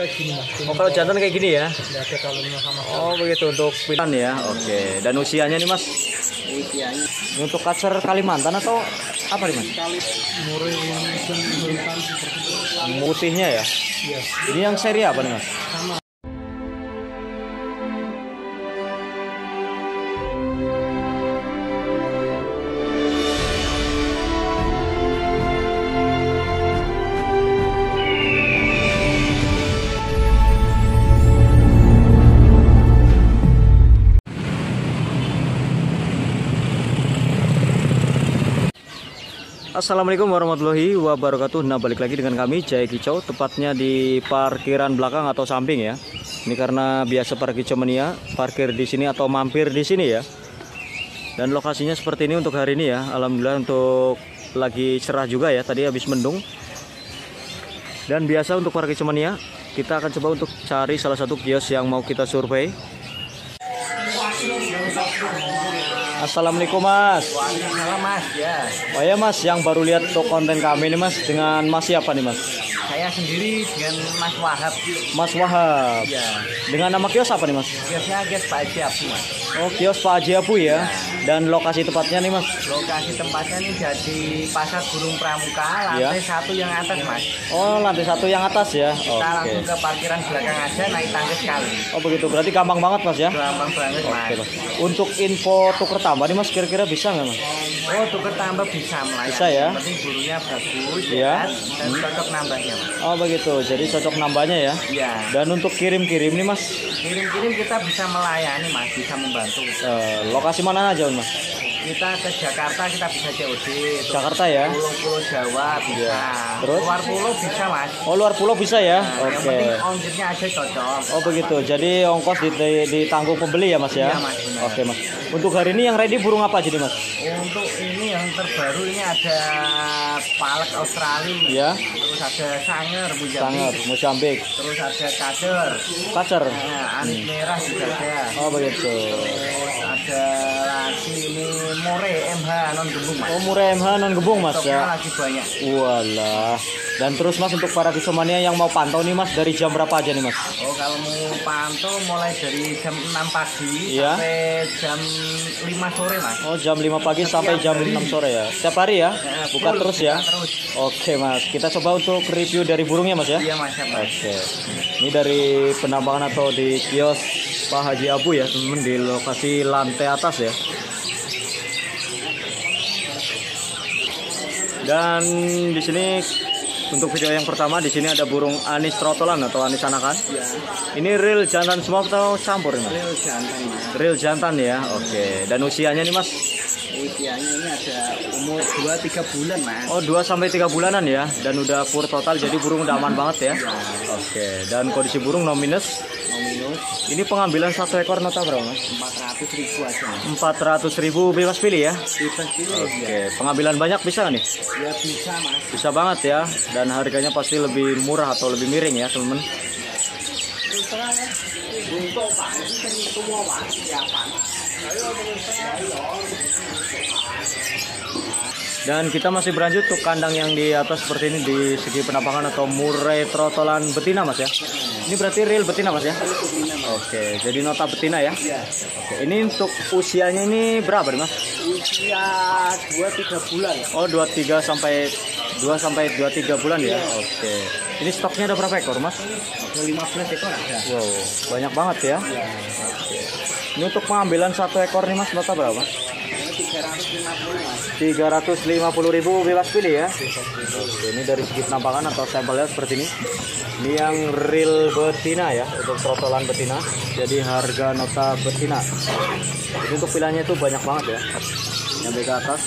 Kayak gini, Mas. Oh, kalau jantan kayak gini ya? Nggak ada kalungnya sama kalung. Oh, begitu untuk pilihan ya. Oke. Okay. Dan usianya nih, Mas? Usianya. Untuk kacer Kalimantan atau apa nih, Mas? Putihnya ya? Iya. Ini yang seri apa nih, Mas? Sama. Assalamualaikum warahmatullahi wabarakatuh. Nah, balik lagi dengan kami Jaya Kicau, tepatnya di parkiran belakang atau samping ya. Ini karena biasa para kicau mania parkir di sini atau mampir di sini ya. Dan lokasinya seperti ini untuk hari ini ya. Alhamdulillah untuk lagi cerah juga ya, tadi habis mendung. Dan biasa untuk para kicau mania, kita akan coba untuk cari salah satu kios yang mau kita survei. Assalamualaikum, Mas. Waalaikumsalam, Mas. Ya. Oh ya, Mas, yang baru lihat konten kami ini, Mas, dengan Mas siapa nih, Mas? Saya sendiri dengan Mas Wahab. Mas Wahab. Ya. Dengan nama kios apa nih, Mas? Kiosnya Kios Haji Abu, Mas. Oh, Kios Haji Abu ya. Ya. Dan lokasi tempatnya nih, Mas? Lokasi tempatnya nih jadi Pasar Burung Pramuka, lantai 1 yang atas, Mas. Oh, lantai 1 yang atas ya. Kita langsung ke parkiran belakang aja, naik tangga sekali. Oh, begitu. Berarti gampang banget, Mas ya? Gampang banget, Mas. Oke, Mas. Untuk info tuker tambah nih, Mas, kira-kira bisa nggak, Mas? Oh, tuker tambah bisa, Mas. Bisa ya. Penting burunya bagus, ya. Dan cocok nambahnya, Mas. Oh, begitu. Jadi cocok nambahnya ya. Iya. Dan untuk kirim-kirim nih, Mas? Kirim-kirim kita bisa melayani, Mas. Bisa membantu. Lokasi mana aja, Mas? Kita ke Jakarta, kita bisa COD. Jakarta ya? Pulau Jawa bisa. Ya. Terus? Luar pulau bisa, Mas. Oh, luar pulau bisa ya? Nah, oke. Yang penting ongkirnya aja cocok. Oh, begitu. Jadi ongkos ditanggung pembeli ya, Mas ya? Iya, Mas. Benar. Oke, Mas. Untuk hari ini yang ready burung apa aja nih, Mas? Untuk ini yang terbaru ini ada palak Australia. Iya. Terus ada sanger Mozambik. Terus ada kacer. Kacer. Nah, anis merah juga ada. Oh, begitu. Terus ada lagi ini murai non gebung, Mas. Oh, murai non gebung, Mas. Stoknya ya. Lagi banyak. Walah. Dan terus, Mas, untuk para kisomania yang mau pantau nih, Mas, dari jam berapa aja nih, Mas? Oh, kalau mau pantau mulai dari jam 6 pagi ya. Sampai jam 5 sore, Mas. Oh, jam 5 pagi sampai jam 6 sore ya. Setiap hari ya. Buka terus ya. Terus. Oke, Mas. Kita coba untuk review dari burungnya, Mas ya. Iya, Mas. Ya, Mas. Oke. Ini dari penambangan atau di kios Pak Haji Abu ya, teman-teman, di lokasi lantai atas ya. Dan di sini untuk video yang pertama di sini ada burung anis trotolan atau anis anakan. Ya. Ini real jantan semua atau campur nih, Mas? Real jantan. Real jantan ya. Oke. Dan usianya nih, Mas? Usianya ini ada umur 2-3 bulan, Mas. Oh, 2 sampai 3 bulanan ya. Dan udah pur total, jadi burung udah aman banget ya. Ya. Oke. Dan kondisi burung no minus. Ini pengambilan satu ekor nota berapa, Mas? 400.000 aja, Mas. 400.000 bebas pilih ya? Bebas pilih. Oke, ya. Pengambilan banyak bisa nggak nih? Ya bisa, Mas. Bisa banget ya. Dan harganya pasti lebih murah atau lebih miring ya, teman-teman. Dan kita masih berlanjut ke kandang yang di atas seperti ini di segi penampakan atau murai trotolan betina, Mas ya. Ini berarti real betina, Mas ya. Oke, jadi nota betina ya. Oke, ini untuk usianya ini berapa nih, Mas? Usia 2-3 bulan. Oh, 2-3 bulan ya. Oke. Ini stoknya ada berapa ekor, Mas? 15 ekor ada. Wow, banyak banget ya. Oke. Ini untuk pengambilan satu ekor nih, Mas, nota berapa? 350.000 bebas pilih ya. Oke, ini dari segi penampakan atau sampelnya seperti ini. Ini yang real betina ya, untuk trotolan betina. Jadi harga nota betina. Jadi untuk pilihannya itu banyak banget ya. Yang ke atas.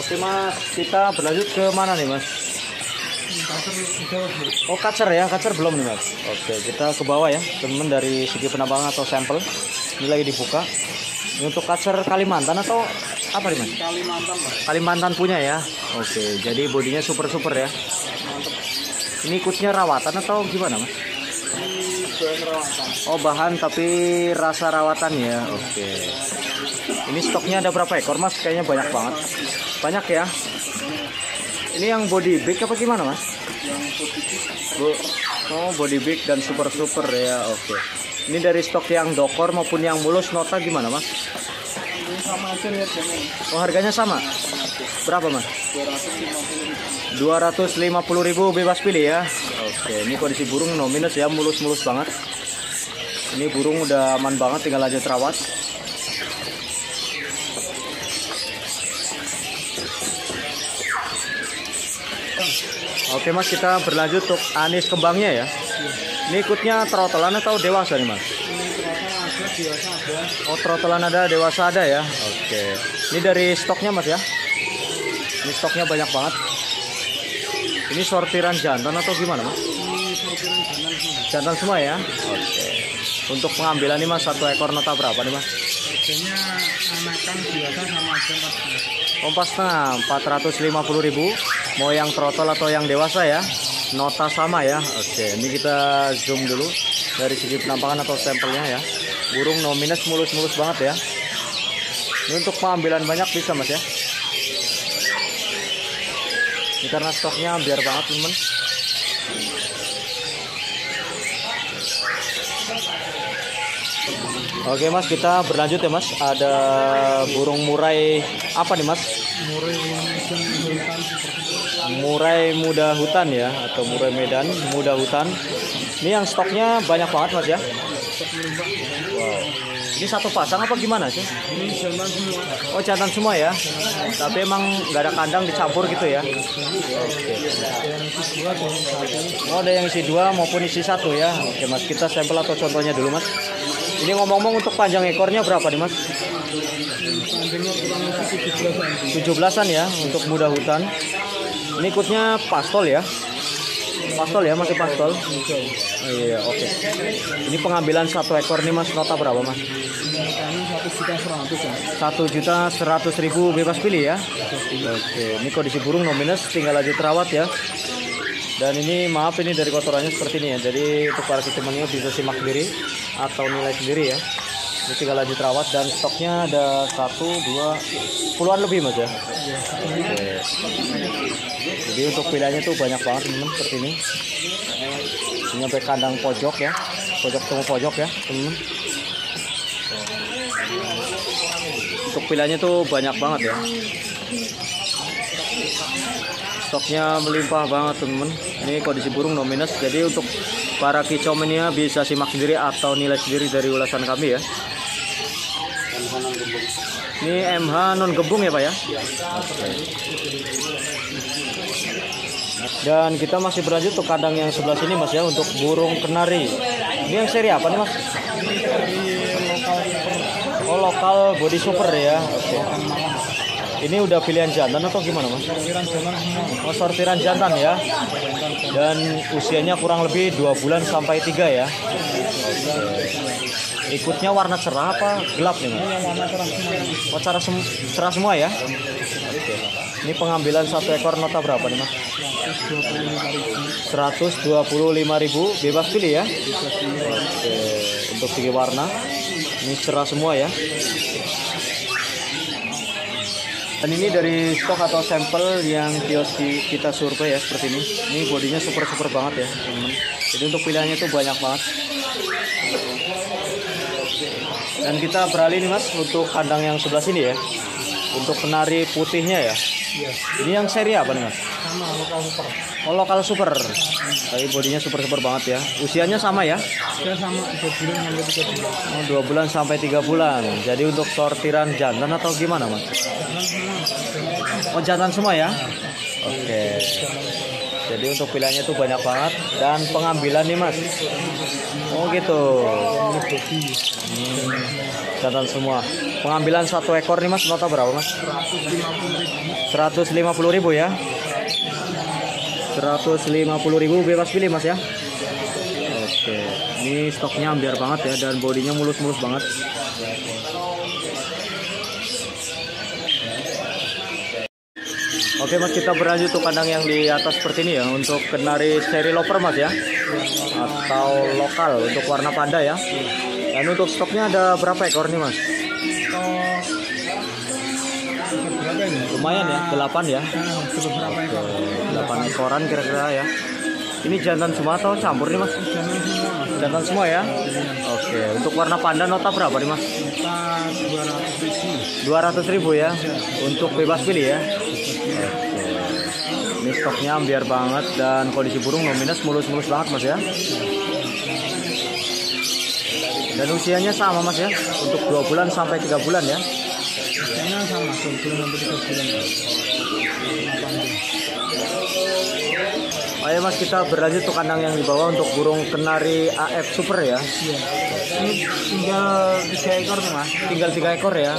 Oke, Mas, kita berlanjut ke mana nih, Mas? Oh, kacer ya, kacer belum nih, Mas. Oke, kita ke bawah ya, temen, dari segi penambangan atau sampel. Ini lagi dibuka. Ini untuk kacer Kalimantan atau apa nih, Mas? Kalimantan, Mas. Kalimantan punya ya. Oke, jadi bodinya super ya. Mantap. Ini kucnya rawatan atau gimana, Mas? Bahan rawatan. Oh, bahan tapi rasa rawatan ya. Oke. Ini stoknya ada berapa ekor, Mas? Kayaknya banyak banget. Banyak ya. Ini yang body big apa gimana, Mas? Yang body big. Oh, body big dan super-super ya. Oke. Ini dari stok yang dokor maupun yang mulus, nota gimana, Mas? Sama aja harganya. Oh, harganya sama? Berapa, Mas? 250.000 bebas pilih ya. Oke, ini kondisi burung no minus ya, mulus-mulus banget. Ini burung udah aman banget, tinggal aja terawat. Oke, Mas, kita berlanjut untuk anis kembangnya ya. Ini ikutnya trotolan atau dewasa nih, Mas? Oh, trotolan ada, dewasa ada ya. Oke. Ini dari stoknya, Mas ya. Ini stoknya banyak banget. Ini sortiran jantan atau gimana, Mas? Jantan semua ya. Oke. Untuk pengambilan nih, Mas, satu ekor nota berapa nih, Mas? Harganya anakan biasa sama aja, Mas. Kompas tengah 450.000. Mau yang trotol atau yang dewasa ya? Nota sama ya. Oke, ini kita zoom dulu dari segi penampakan atau sampelnya ya. Burung no minus, mulus-mulus banget ya. Ini untuk pengambilan banyak bisa, Mas ya. Ini karena stoknya biar banget, teman. Oke, Mas, kita berlanjut ya, Mas. Ada burung murai apa nih, Mas? Murai muda hutan ya, atau murai Medan muda hutan. Ini yang stoknya banyak banget, Mas ya. Wow. Ini satu pasang apa gimana sih? Ini jantan semua. Oh, jantan semua ya. Tapi emang nggak ada kandang, dicampur gitu ya. Oke. Oh, ada yang isi dua maupun isi satu ya. Oke, Mas, kita sampel atau contohnya dulu, Mas. Ini ngomong-ngomong untuk panjang ekornya berapa nih, Mas? 17-an ya untuk muda hutan. Ini ikutnya pastol ya. Pastol ya, masih pastol. Oh, iya, oke. Okay. Ini pengambilan satu ekor nih, Mas, nota berapa, Mas? 1.100.000 bebas pilih ya. Oke, okay. Ini kondisi burung no minus, tinggal aja terawat ya. Dan ini maaf, ini dari kotorannya seperti ini ya. Jadi untuk para temannya bisa simak sendiri atau nilai sendiri ya. Ini tinggal lanjut terawat dan stoknya ada 1, 2, 10-an lebih, Mas ya. Oke. Jadi untuk pilihannya tuh banyak banget, teman, seperti ini. Ini sampai kandang pojok ya, pojok temu pojok ya, teman. Untuk pilihannya tuh banyak banget ya. Stoknya melimpah banget, teman. Ini kondisi burung no minus, jadi untuk para kicau mania bisa simak sendiri atau nilai sendiri dari ulasan kami ya. Ini MH non gebung ya, Pak ya. Okay. Dan kita masih berlanjut ke kandang yang sebelah sini, Mas ya, untuk burung kenari. Ini yang seri apa nih, Mas? Oh, lokal body super ya. Oke. Okay. Ini udah pilihan jantan atau gimana, Mas? Oh, sortiran jantan ya. Dan usianya kurang lebih 2 bulan sampai 3 ya. Okay. Ikutnya warna cerah apa gelap nih, Mas? Oh, cerah semua ya. Okay. Ini pengambilan satu ekor nota berapa nih, Mas? 125.000 bebas pilih ya. Okay. Untuk segi warna ini cerah semua ya. Dan ini dari stok atau sampel yang kios kita survei ya, seperti ini. Ini bodinya super-super banget ya, teman. Jadi untuk pilihannya tuh banyak banget. Dan kita beralih nih, Mas, untuk kandang yang sebelah sini ya. Untuk kenari putihnya ya. Ini yang seri apa nih, Mas? Sama, lokal super. Oh, lokal super. Tapi bodinya super-super banget ya. Usianya sama ya? Usianya sama, 2 bulan sampai 3 bulan. Oh, 2 bulan sampai 3 bulan. Jadi untuk sortiran jantan atau gimana, Mas? Oh, jantan semua ya. Oke. Okay. Jadi untuk pilihannya tuh banyak banget dan pengambilan nih, Mas. Oh, gitu. Jantan semua. Pengambilan satu ekor nih, Mas, nota berapa, Mas? 150.000 ya. 150.000 bebas pilih, Mas ya. Oke. Okay. Ini stoknya ambiar banget ya dan bodinya mulus-mulus banget. Oke, Mas, kita berlanjut ke kandang yang di atas seperti ini ya. Untuk kenari seri loper, Mas ya, atau lokal untuk warna panda ya. Dan untuk stoknya ada berapa ekor nih, Mas? lumayan ya, 8 ya. 8 ekoran kira-kira ya. Ini jantan semua atau campur nih Mas? Jantan semua ya. Oke, untuk warna panda nota berapa nih Mas? Nota 200.000 ya. Untuk bebas pilih ya. Ini stoknya ambiar banget dan kondisi burung nominus mulus-mulus banget Mas ya. Dan usianya sama Mas ya, untuk 2 bulan sampai 3 bulan ya. Usianya sama, 2 bulan sampai 3 bulan. Ayo Mas, kita berlanjut ke kandang yang di bawah untuk burung kenari AF Super ya. Iya. Ini tinggal 3 ekor nih Mas. Tinggal 3 ekor ya.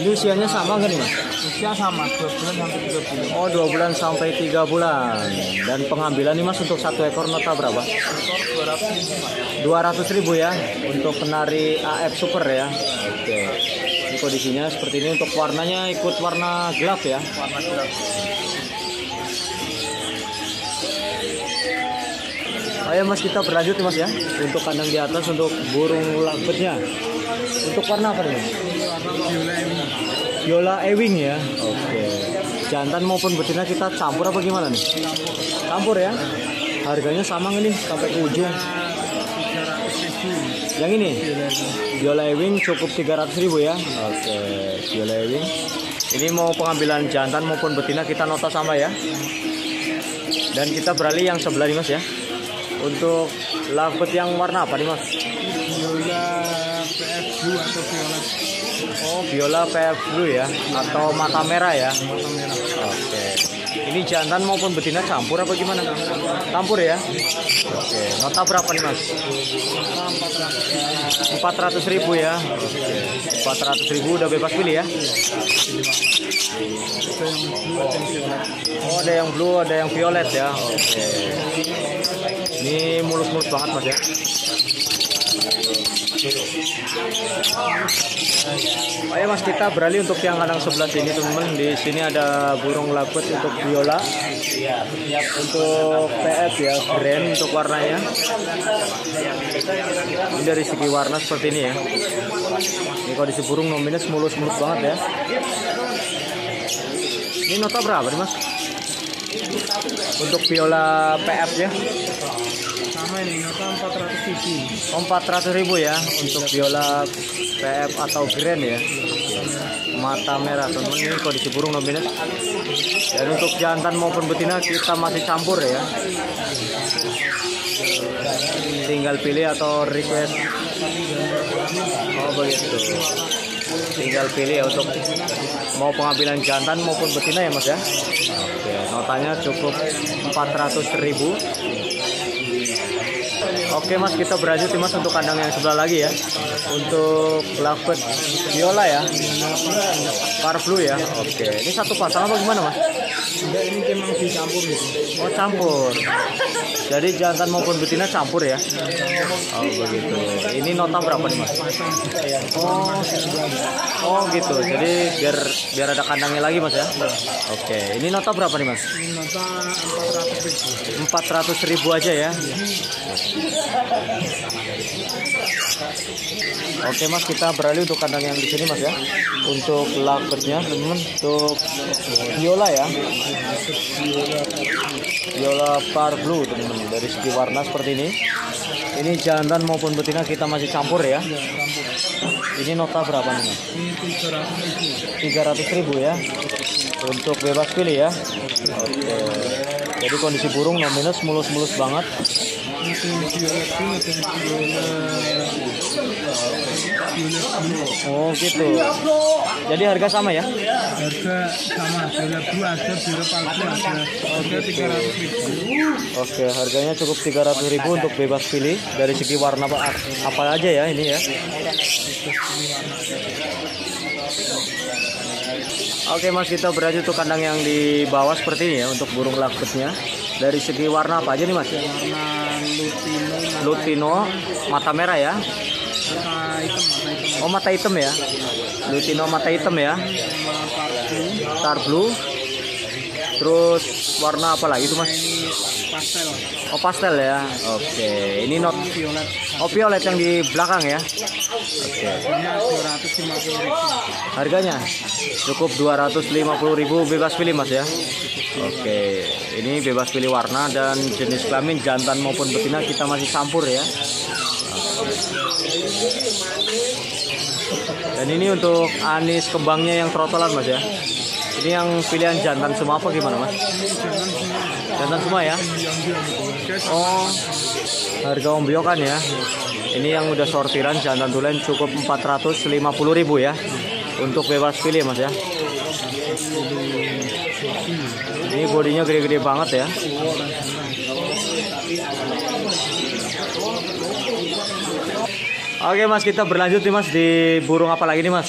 Ini usianya sama nggak nih Mas? Usia sama, 2 bulan sampai 3 bulan. Oh, 2 bulan sampai 3 bulan. Dan pengambilan nih Mas untuk 1 ekor nota berapa? 200.000 ya untuk kenari AF Super ya. Oke. Ini kondisinya seperti ini, untuk warnanya ikut warna gelap ya. Warna gelap. Ayo Mas, kita berlanjut Mas ya. Untuk kandang di atas untuk burung lovebird-nya. Untuk warna apa nih? Viola Ewing ya. Oke. Jantan maupun betina kita campur apa gimana nih? Campur ya. Harganya sama nggak nih sampai ke ujung? Yang ini? Viola Ewing cukup 300.000 ya. Oke, Viola Ewing. Ini mau pengambilan jantan maupun betina kita nota sama ya. Dan kita beralih yang sebelah nih Mas ya. Untuk lovebird yang warna apa nih Mas? Viola PF Blue atau Viola. Oh, Viola PF Blue ya, atau mata merah ya. Mata merah. Oke. Ini jantan maupun betina campur apa gimana? Campur ya. Oke. Nota berapa nih Mas? 400.000 ya. Oke. 400.000 udah bebas pilih ya. Oh, ada yang blue, ada yang violet ya. Oke. Ini mulus-mulus banget Mas ya. Ayo Mas, kita beralih untuk yang kandang sebelah sini teman-teman. Di sini ada burung lovebird untuk viola, untuk PF ya, brand untuk warnanya. Ini dari segi warna seperti ini ya. Ini kondisi burung nominus mulus-mulus banget ya. Ini nota berapa nih Mas? Untuk viola PF ya. Sama ini nota 400.000. 400.000 ya untuk viola PF atau grand ya. Mata merah teman-teman, ini kondisi burung nominus. Dan untuk jantan maupun betina kita masih campur ya. Tinggal pilih atau request. Oh begitu. Tinggal pilih ya untuk mau pengambilan jantan maupun betina ya Mas ya. Oke, notanya cukup 400.000. Oke Mas, kita berlanjut Mas untuk kandang yang sebelah lagi ya. Untuk lovebird viola ya, par blue ya. Oke, ini satu pasang apa gimana Mas? Enggak, ini memang dicampur gitu. Oh campur. Jadi jantan maupun betina campur ya. Oh begitu. Ini nota berapa nih Mas? Oh gitu. Jadi biar ada kandangnya lagi Mas ya. Oke, ini nota berapa nih Mas? Ini nota 400.000. 400.000 aja ya. Oke Mas, kita beralih untuk kandang yang di sini Mas ya. Untuk lovebird-nya teman-teman, untuk viola ya. Viola par blue teman-teman, dari segi warna seperti ini. Ini jantan maupun betina kita masih campur ya. Ini nota berapa nih Mas? 300.000 ya. Untuk bebas pilih ya. Oke. Jadi kondisi burung nominus mulus-mulus banget. Oh gitu. Jadi harga sama ya? Harga sama. Viola blue ada, viola palsu ada. Harga 300.000. Oke, harganya cukup 300.000 untuk bebas pilih dari segi warna apa aja ya ini ya. Oke Mas, kita berlanjut ke kandang yang di bawah seperti ini ya untuk burung lovebird-nya. Dari segi warna apa aja nih Mas? Lutino, mata merah ya. Oh mata hitam ya. Lutino mata hitam ya. Star blue. Terus warna apa lagi itu, Mas? Pastel. Oh, pastel ya. Oke. Ini not violet. Oh, violet yang di belakang ya. Oke. Harganya cukup 250.000, bebas pilih, Mas ya. Oke. Ini bebas pilih warna dan jenis kelamin, jantan maupun betina kita masih campur ya. Dan ini untuk anis kembangnya yang trotolan, Mas ya. Ini yang pilihan jantan semua apa gimana, Mas? Jantan semua ya. Oh, harga ombyokan ya. Ini yang udah sortiran jantan tulen cukup 450.000 ya. Untuk bebas pilih, Mas ya. Ini bodinya gede-gede banget ya. Oke, Mas, kita berlanjut nih, Mas, di burung apa lagi nih, Mas?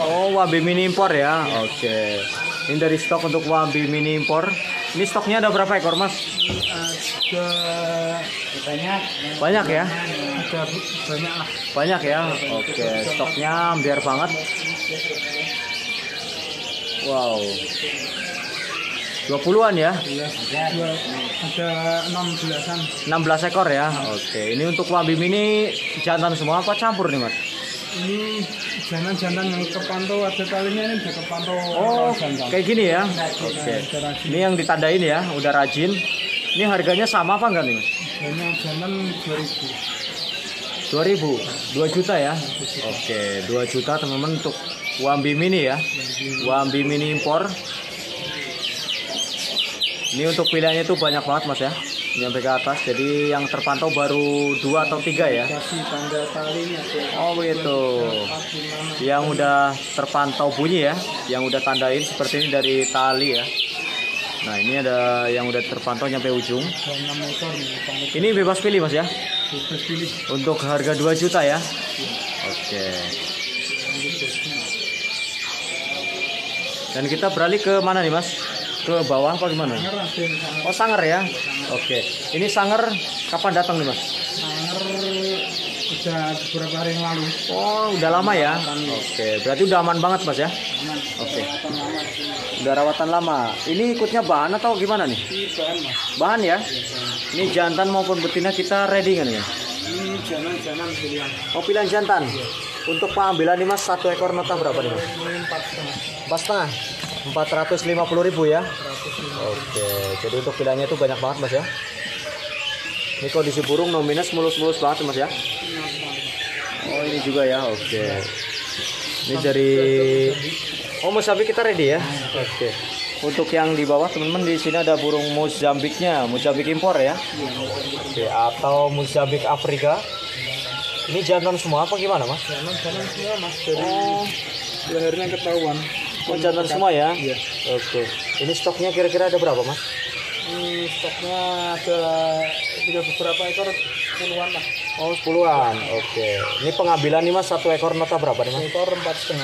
Oh, wabi mini impor ya. Oke. Ini dari stok untuk wabi mini impor. Ini stoknya ada berapa ekor, Mas? Banyak. Banyak ya? Banyak lah. Banyak ya? Oke, stoknya biar banget. Wow. 20-an ya? Ada 16-an. 16 ekor ya. Oke, ini untuk wabi mini jantan semua apa campur nih, Mas? Ini jantan-jantan yang kepantau, ada talinya ini udah kepantau. Oh, kayak gini ya. Oke. Ini yang ditandain ya, udah rajin. Ini harganya sama apa enggak nih, Mas? Harganya jantan 2.000. 2 juta ya. Oke, 2 juta teman-teman untuk wabi mini ya. Wabi mini impor. Ini untuk pilihannya itu banyak banget, Mas ya, nyampe ke atas. Jadi yang terpantau baru 2 atau 3 ya. Oh gitu. Yang udah terpantau bunyi ya, yang udah tandain seperti ini dari tali ya. Nah, ini ada yang udah terpantau nyampe ujung. Ini bebas pilih, Mas ya. Untuk harga 2 juta ya. Oke. Dan kita beralih ke mana nih, Mas? Ke bawah apa gimana? Oh, sanger ya. Oke. Ini sanger kapan datang nih, Mas? Sanger udah beberapa hari yang lalu. Oh, udah lama ya. Oke, berarti udah aman banget, Mas ya. Oke. Udah rawatan lama. Ini ikutnya bahan atau gimana nih? Bahan, Mas. Bahan ya. Ini jantan maupun betina kita ready kan ya? Ini jantan pilihan. Oh, pilihan jantan. Untuk pengambilan nih, Mas, satu ekor nota berapa nih, Mas? 4,5. 450.000 ya. 450. Oke, jadi untuk pilihannya itu banyak banget, Mas ya. Ini kondisi burung nominus mulus-mulus banget, Mas ya. Oh, ini juga ya. Oke. Ini dari Mozambik kita ready ya. Oke. Untuk yang di bawah teman-teman, di sini ada burung Mozambiknya, Mozambik impor ya. Oke, atau Mozambik Afrika. Ini jantan semua apa gimana, Mas? Jantan semua, Mas. Dari lehernya ketahuan. Oh, jantan semua ya? Iya. Oke. Ini stoknya kira-kira ada berapa, Mas? Ini stoknya ada beberapa ekor, 10-an lah. Oh, 10-an. Oke. Ini pengambilan nih, Mas, satu ekor nota berapa nih, Mas? Ekor 4,5.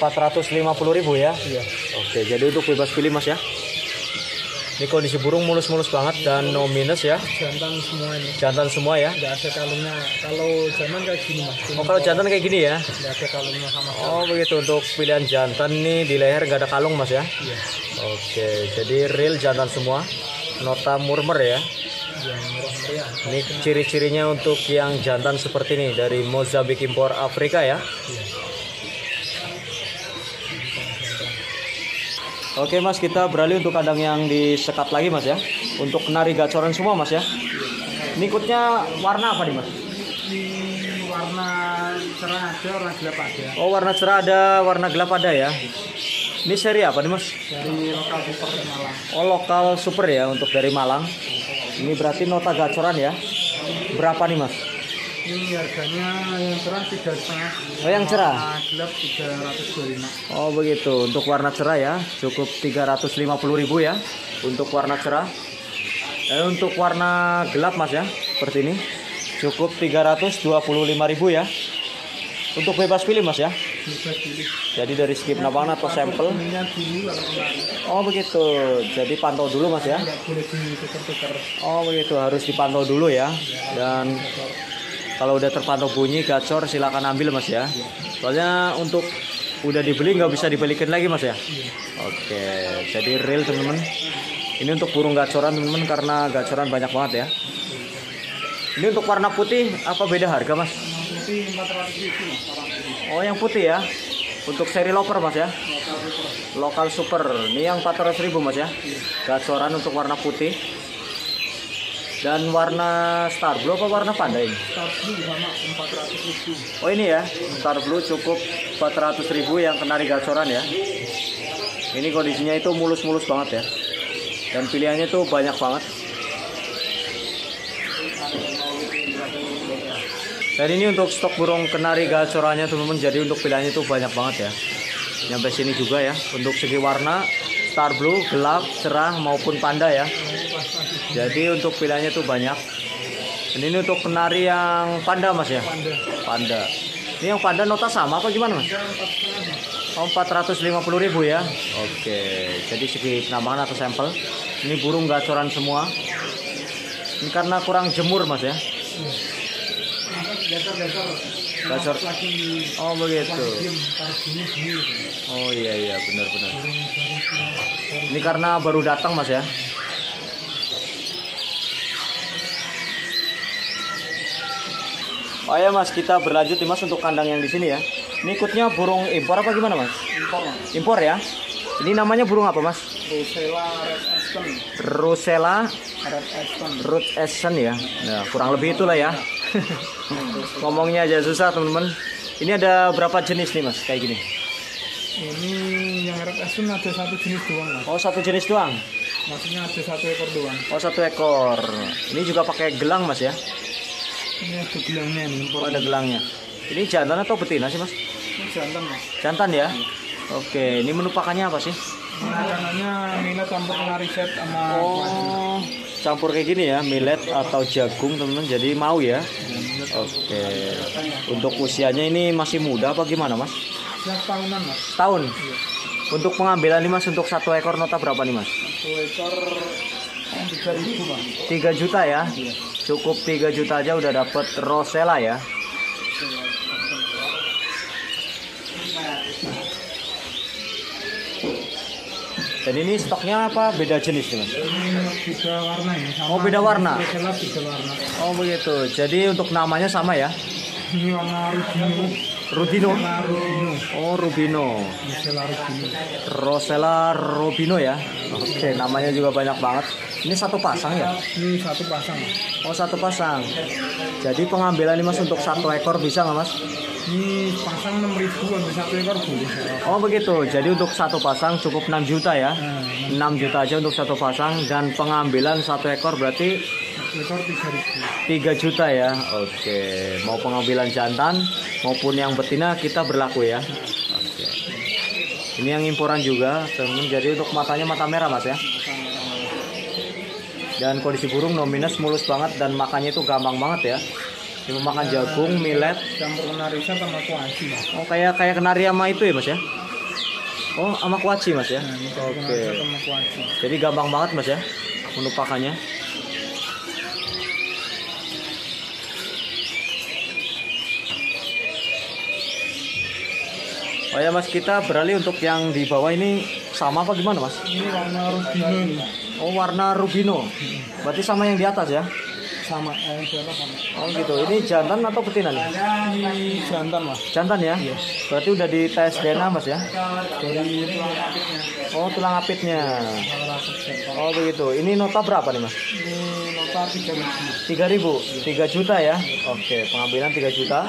450.000 ya? Iya. Oke, jadi untuk bebas pilih, Mas ya. Ini kondisi burung mulus-mulus banget dan no minus ya. Jantan semua ini. Jantan semua ya. Nggak ada kalungnya. Kalau jantan kayak gini, Mas. Oh, kalau jantan kayak gini ya. Nggak ada kalungnya sama sekali. Oh, begitu. Untuk pilihan jantan nih di leher nggak ada kalung, Mas ya. Iya. Oke, jadi real jantan semua. Nota murmer ya. Iya, murmer ya. Ini ciri-cirinya untuk yang jantan seperti ini dari Mozambik impor Afrika ya. Iya. Oke, Mas, kita beralih untuk kandang yang disekat lagi, Mas ya. Untuk kenari gacoran semua, Mas ya. Ini ikutnya warna apa nih, Mas? Warna cerah ada, warna gelap ada. Oh, warna cerah ada, warna gelap ada ya. Ini seri apa nih, Mas? Dari lokal super dari Malang. Oh, lokal super ya, untuk dari Malang. Ini berarti nota gacoran ya. Berapa nih, Mas? Ini harganya yang cerah 3,5. Oh, yang cerah? Gelap 325. Oh, begitu. Untuk warna cerah ya, cukup 350.000 ya. Untuk warna cerah. Dan untuk warna gelap, Mas ya, seperti ini, cukup 325.000 ya. Untuk bebas pilih, Mas ya. Bebas pilih. Jadi dari skip nabangan atau sampel. Oh, begitu. Jadi pantau dulu, Mas ya. Oh, begitu. Harus dipantau dulu ya. Dan kalau udah terpantau bunyi gacor silakan ambil, Mas ya. Soalnya untuk udah dibeli nggak bisa dibalikin lagi mas ya? Oke, jadi real teman-teman. Ini untuk burung gacoran teman-teman, karena gacoran banyak banget ya. Ini untuk warna putih apa beda harga mas? Putih 400.000. Oh yang putih ya? Untuk seri loper mas ya? Lokal super. Ini yang 400.000 mas ya? Gacoran untuk warna putih. Dan warna star blue apa warna panda ini? Star blue sama 400.000. Oh ini ya, star blue cukup 400.000 yang kenari gacoran ya. Ini kondisinya itu mulus-mulus banget ya. Dan pilihannya tuh banyak banget. Dan ini untuk stok burung kenari gacorannya teman-teman, jadi untuk pilihannya tuh banyak banget ya. Nyampe sini juga ya, untuk segi warna star blue, gelap, cerah maupun panda ya. Jadi untuk pilihannya tuh banyak. Dan ini untuk kenari yang panda mas ya? Panda. Ini yang panda nota sama apa gimana mas? 450.000 ya. Oke, jadi segi penambangan atau sampel. Ini burung gacoran semua. Ini karena kurang jemur mas ya? Gacor. Oh begitu. Oh iya iya benar-benar. Ini karena baru datang mas ya. Oh ya mas, kita berlanjut nih mas untuk kandang yang di sini ya. Ini ikutnya burung impor apa gimana mas? Impor. Impor ya. Ini namanya burung apa mas? Rosela Red Essen. Rosela Red Essen. Red Essen ya. Nah kurang lebih itulah ya. Ngomongnya aja susah teman-teman. Ini ada berapa jenis nih mas? Kayak gini. Ini yang Red Essen ada satu jenis doang mas. Oh satu jenis doang. Maksudnya ada satu ekor doang. Oh satu ekor. Ini juga pakai gelang mas ya? Ini ada gelangnya nih, impor. Oh, ada gelangnya. Ini jantan atau betina sih mas? Jantan mas. Jantan ya? Iya. Oke, ini menupakannya apa sih? Menupakannya millet campur kenari set sama... Oh, campur kayak gini ya, millet atau jagung teman-teman, jadi mau ya? Oke, untuk usianya ini masih muda apa gimana mas? Ya, tahunan mas. Tahun? Iya. Untuk pengambilan nih mas, untuk satu ekor nota berapa nih mas? Satu ekor... 3 juta ya. Cukup 3 juta aja udah dapet Rosella ya. Dan ini stoknya apa? Beda jenis nih mas? Beda warna ya. Oh beda warna. Oh begitu. Jadi untuk namanya sama ya? Ini warna Rubino. Rubino. Oh Rubino. Rosella Rubino ya. Oke, namanya juga banyak banget. Ini satu pasang ya? Ini satu pasang. Oh satu pasang. Jadi pengambilan ini mas untuk satu ekor bisa nggak mas? Ini pasang 6.000 untuk satu ekor boleh. Oh begitu. Jadi untuk satu pasang cukup 6 juta ya? 6 juta aja untuk satu pasang, dan pengambilan satu ekor berarti 3 juta ya. Oke, mau pengambilan jantan maupun yang betina kita berlaku ya. Oke. Ini yang imporan juga teman-teman, jadi untuk matanya mata merah mas ya. Dan kondisi burung nominus mulus banget, dan makannya itu gampang banget ya. Cuma makan jagung, millet campur kenari sama kuaci. Oh kayak kenari sama itu ya mas ya? Oh sama kuaci mas ya. Oke, jadi gampang banget mas ya menupakannya. Oh ya mas, kita beralih untuk yang di bawah ini sama apa gimana mas? Ini warna Rubino ini. Oh warna Rubino. Berarti sama yang di atas ya? Sama, yang di atas sama. Oh gitu, ini jantan atau betina nih? Ini jantan mas. Jantan ya? Iya. Berarti udah di tes DNA mas ya? Dari tulang apitnya. Oh tulang apitnya. Oh begitu, ini nota berapa nih mas? Ini nota 3.000. 3 juta ya? Oke, pengambilan 3 juta.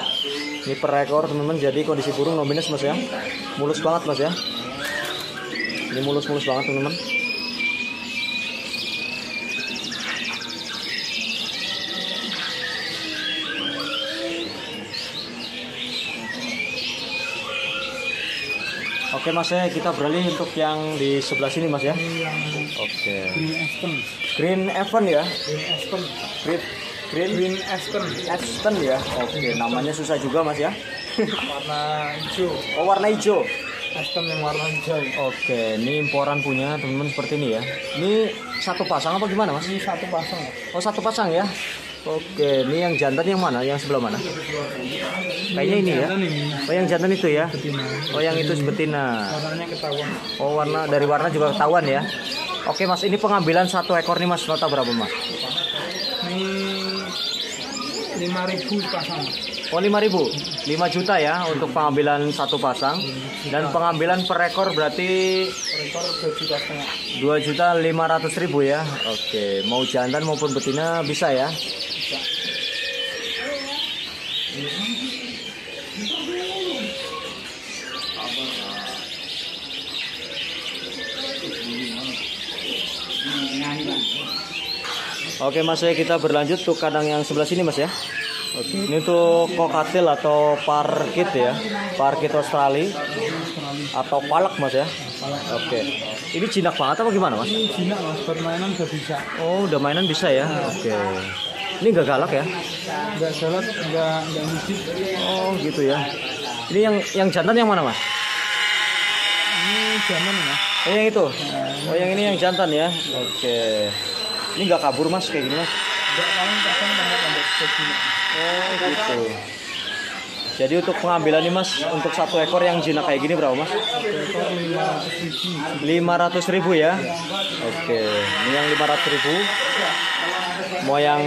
Ini per ekor teman-teman, jadi kondisi burung nominus mas ya. Mulus banget mas ya. Ini mulus-mulus banget teman-teman. Oke mas ya, kita beralih untuk yang di sebelah sini mas ya. Oke. Green Heaven ya. Green Aston. Green Aston ya. Oke, namanya susah juga mas ya. Warna hijau. Oh warna hijau. Aston yang warna hijau. Oke, ini imporan punya teman-teman seperti ini ya. Ini satu pasang apa gimana mas? Ini satu pasang. Oh satu pasang ya. Oke, ini yang jantan yang mana? Yang sebelah mana? Kayaknya ini ya. Oh, yang jantan itu ya. Oh, yang itu betina. Warnanya ketahuan. Oh, warna dari warna juga ketahuan ya. Oke, Mas, ini pengambilan satu ekor nih, Mas, nota berapa, Mas? Ini 5.000 pasang. Oh, 5.000. 5 juta ya untuk pengambilan satu pasang. Dan pengambilan per ekor berarti 2.500.000 ya. Oke, mau jantan maupun betina bisa ya. Oke, Mas, kita berlanjut ke kandang yang sebelah sini, Mas ya. Oke, ini tuh kokatil atau parkit ya, parkit Australia atau palak, Mas ya. Oke, ini jinak banget apa gimana, Mas? Ini jinak, Mas, permainan udah bisa. Oh, udah mainan bisa ya. Oke, ini nggak galak ya? Nggak galak, nggak musik. Oh, gitu ya. Ini yang jantan yang mana, Mas? Ini jantan ya. Oh, yang itu. Oh, yang ini yang jantan ya. Oke, ini nggak kabur, Mas, kayak gini, Mas? Nggak, paling pasang pendek-pendek segini. Oh, gitu. Jadi untuk pengambilan nih, Mas, untuk satu ekor yang jinak kayak gini berapa, Mas? 500.000 ya. Oke, ini yang 500.000. Mau yang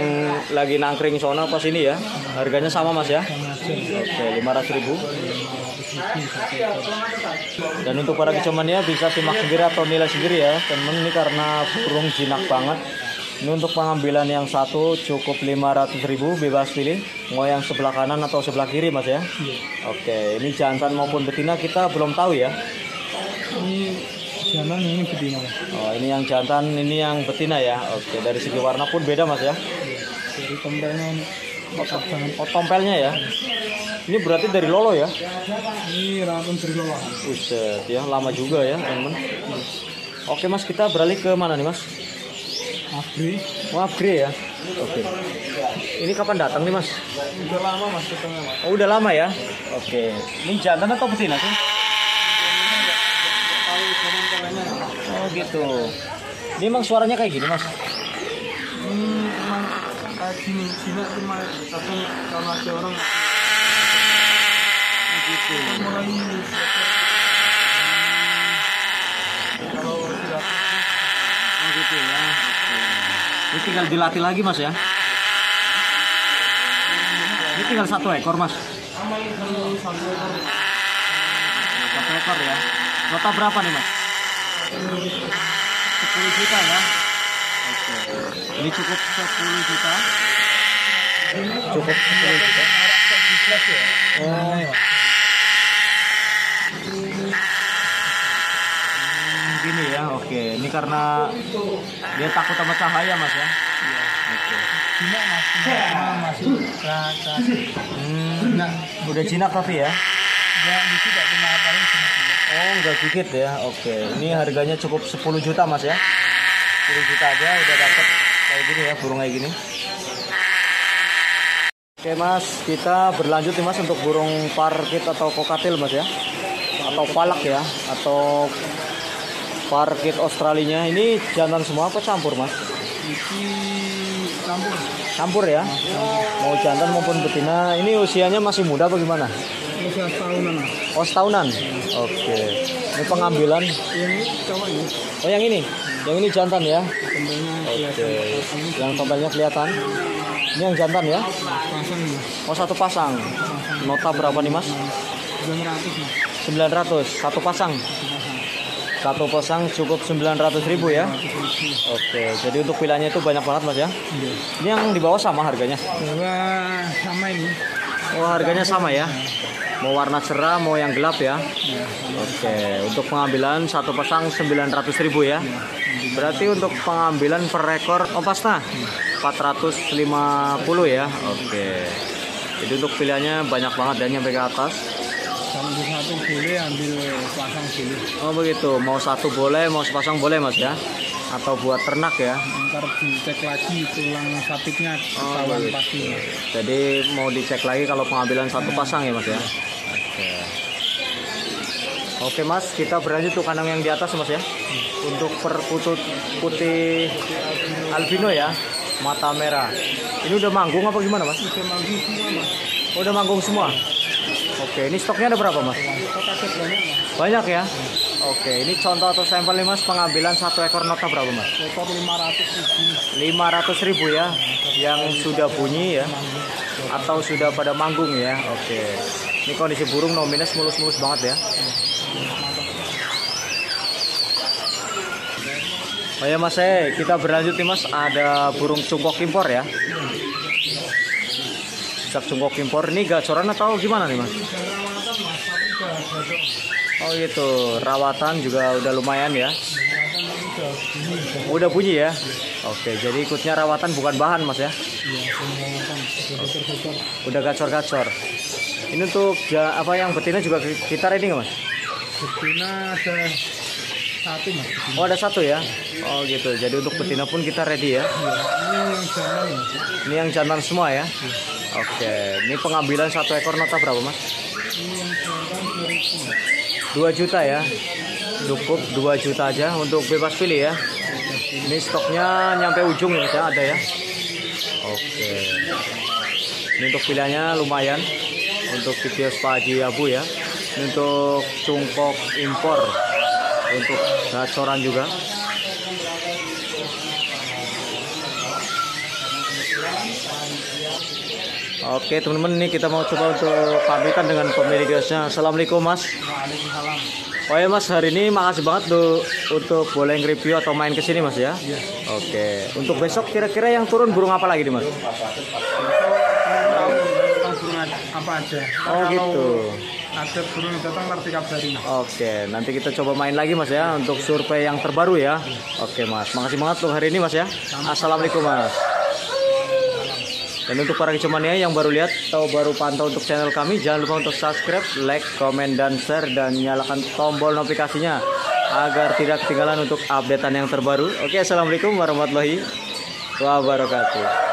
lagi nangkring zona pas ini ya. Harganya sama, Mas ya. Oke, 500.000. Dan untuk para kecomannya bisa simak sendiri atau nilai sendiri ya. Temen ini karena burung jinak banget. Ini untuk pengambilan yang satu cukup 500.000, bebas pilih mau yang sebelah kanan atau sebelah kiri, Mas ya. Iya. Oke, ini jantan maupun betina kita belum tahu ya. Ini jantan, ini betina. Oh, ini yang jantan, ini yang betina ya. Oke, dari segi warna pun beda, Mas ya. Iya. Dari tompelnya. Oh, tompelnya ya. Ini berarti dari lolo ya? Ini rantun dari lolo. Buset ya, lama juga ya, teman-teman. Oke, Mas, kita beralih ke mana nih, Mas? Abri ya. Oke. Ini kapan datang nih, Mas? Udah lama, Mas, datangnya, Mas. Oh, udah lama ya. Oke. Ini jantan atau betina sih? Oh, gitu. Ini emang suaranya kayak gini, Mas? Ini emang kayak gini, jinak cuma tapi kalau ada orang gitu. Mulai kalau tidak gitu ya. Ini tinggal dilatih lagi, Mas ya. Ini tinggal satu ekor, Mas. Satu ekor ya. Nota berapa nih, Mas? 10 juta ya. Oke. Ini cukup 10 juta. Cukup 10 juta. Oh ya. Gini ya. Oke, ini karena dia takut sama cahaya, Mas ya. Jinak, Mas. Udah jinak tapi ya. Oh, nggak gigit ya. Oke, ini harganya cukup 10 juta, Mas ya. 10 juta aja udah dapet kayak gini ya, burung kayak gini. Oke, Mas, kita berlanjut nih, Mas, untuk burung parkit atau kokatil, Mas ya. Atau palak ya, atau parkit Australinya. Ini jantan semua apa campur, Mas? Ini campur. Campur ya? Mau jantan maupun betina. Ini usianya masih muda apa gimana? Usia setahunan. Oh, setahunan? Oke. Ini pengambilan. Ini cowok ini. Oh, yang ini? Yang ini jantan ya? Oke. Yang tompelnya kelihatan. Ini yang jantan ya? Oh, satu pasang. Nota berapa nih, Mas? 900. 900. Satu pasang? Satu pasang cukup 900.000 ya. Oke, jadi untuk pilihannya itu banyak banget, Mas ya. Iya. Ini yang di bawah sama harganya? Wah, sama ini. Oh, harganya sama ya. Mau warna cerah, mau yang gelap ya. Iya. Oke, untuk pengambilan satu pasang 900.000 ya. Iya. Berarti untuk pengambilan per ekor opasna 450 ya. Oke. Jadi untuk pilihannya banyak banget dan nyampe ke atas. Satu boleh, ambil sepasang boleh. Oh, begitu. Mau satu boleh, mau sepasang boleh, Mas ya. Atau buat ternak ya. Ntar dicek lagi tulang sapitnya ketahuan pasti. Jadi mau dicek lagi kalau pengambilan satu pasang ya, Mas ya. Oke. Oke, Mas, kita berlanjut ke kandang yang di atas, Mas ya. Untuk perkutut putih albino ya. mata merah. Ini udah manggung apa gimana, Mas? Udah manggung semua, Mas. Oh, udah manggung semua? Oke, ini stoknya ada berapa, Mas? Stoknya banyak, Mas. Banyak ya? Oke, ini contoh atau sampel nih, Mas. Pengambilan satu ekor nokta berapa, Mas? Ekor 500.000. 500.000 ya? Yang sudah bunyi ya? Atau sudah pada manggung ya? Oke. Ini kondisi burung nominus mulus-mulus banget ya? Oh ya Mas, kita berlanjut nih Mas, ada burung cungkok impor ya. Cak cungkok impor ini gacoran atau gimana nih Mas? Oh gitu, rawatan juga udah lumayan ya. Udah bunyi ya. Oke, jadi ikutnya rawatan bukan bahan Mas ya. Udah gacor-gacor. Ini untuk apa yang betina juga kita ready nggak Mas? Betina ada satu Mas. Oh ada satu ya. Oh gitu. Jadi untuk betina pun kita ready ya. Ini yang jantan semua ya. Oke. Ini pengambilan satu ekor nokta berapa Mas? 2 juta ya. Cukup 2 juta aja untuk bebas pilih ya. Ini stoknya nyampe ujung ya ada ya. Oke. Ini untuk pilihannya lumayan. Untuk Kios Haji Abu ya. Ini untuk cungkok impor. Untuk gacoran juga. Oke teman-teman, ini kita mau coba untuk pamitan dengan pemilik kiosnya. Assalamualaikum Mas. Waalaikumsalam. Oh ya Mas, hari ini makasih banget tuh untuk boleh review atau main kesini Mas ya. Iya. Oke. Untuk besok kira-kira yang turun burung apa lagi nih Mas? Burung apa aja. Oh gitu. Ada burung datang nanti kabarin. Oke, nanti kita coba main lagi Mas ya untuk survei yang terbaru ya. Oke Mas, makasih banget untuk hari ini Mas ya. Assalamualaikum Mas. Dan untuk para kicomania yang baru lihat atau baru pantau untuk channel kami, jangan lupa untuk subscribe, like, komen, dan share, dan nyalakan tombol notifikasinya agar tidak ketinggalan untuk updatean yang terbaru. Oke, assalamualaikum warahmatullahi wabarakatuh.